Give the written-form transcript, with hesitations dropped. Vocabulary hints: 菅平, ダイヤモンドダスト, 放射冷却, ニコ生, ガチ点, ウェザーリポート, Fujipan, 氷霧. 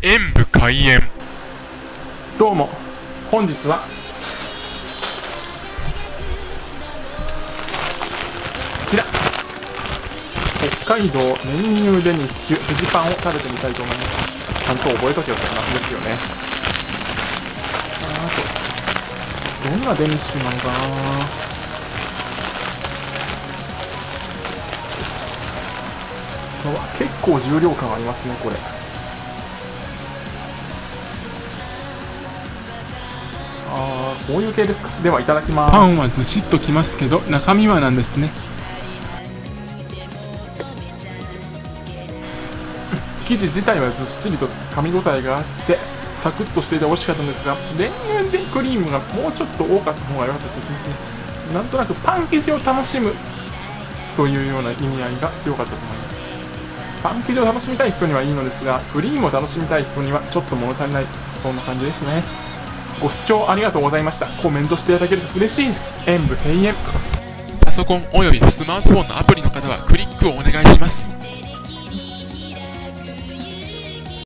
演武開演。どうも本日はこちら北海道練乳デニッシュフジパンを食べてみたいと思います。ちゃんと覚えとけよって話ですよね。あとどんなデニッシュなのかな。結構重量感ありますね、これ。ああ、こういう系ですか。ではいただきます。パンはずしっときますけど中身はなんですね。生地自体はずっしりと噛み応えがあってサクッとしていて美味しかったんですが、練乳でクリームがもうちょっと多かった方が良かったですね。なんとなくパン生地を楽しむというような意味合いが強かったと思います。パン生地を楽しみたい人にはいいのですが、クリームを楽しみたい人にはちょっと物足りない、そんな感じですね。ご視聴ありがとうございました。コメントしていただけると嬉しいです。演武閉園。パソコンおよびスマートフォンのアプリの方はクリックをお願いします。